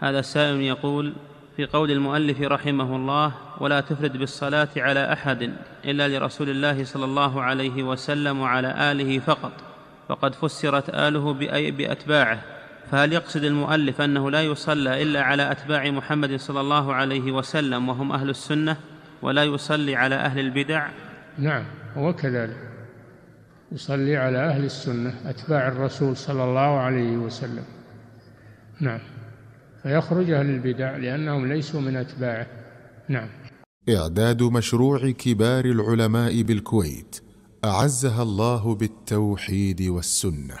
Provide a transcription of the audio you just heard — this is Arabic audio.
هذا السائل يقول: في قول المؤلف رحمه الله: ولا تفرد بالصلاة على أحد إلا لرسول الله صلى الله عليه وسلم وعلى آله فقط، فقد فسرت آله بأتباعه، فهل يقصد المؤلف أنه لا يصلى إلا على أتباع محمد صلى الله عليه وسلم وهم أهل السنة، ولا يصلي على أهل البدع؟ نعم، وكذلك يصلي على أهل السنة أتباع الرسول صلى الله عليه وسلم. نعم، فيخرج أهل البدع لأنهم ليسوا من أتباعه. نعم. إعداد مشروع كبار العلماء بالكويت أعزها الله بالتوحيد والسنة.